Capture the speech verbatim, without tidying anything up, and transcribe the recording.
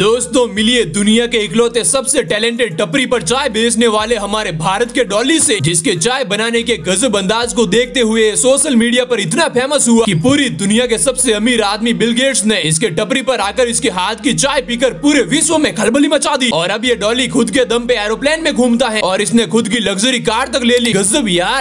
दोस्तों मिलिए दुनिया के इकलौते सबसे टैलेंटेड टपरी पर चाय बेचने वाले हमारे भारत के डॉली से, जिसके चाय बनाने के गजब अंदाज को देखते हुए सोशल मीडिया पर इतना फेमस हुआ कि पूरी दुनिया के सबसे अमीर आदमी बिल गेट्स ने इसके टपरी पर आकर इसके हाथ की चाय पीकर पूरे विश्व में खलबली मचा दी। और अब ये डॉली खुद के दम पे एरोप्लेन में घूमता है और इसने खुद की लग्जरी कार तक ले ली। गजब यार।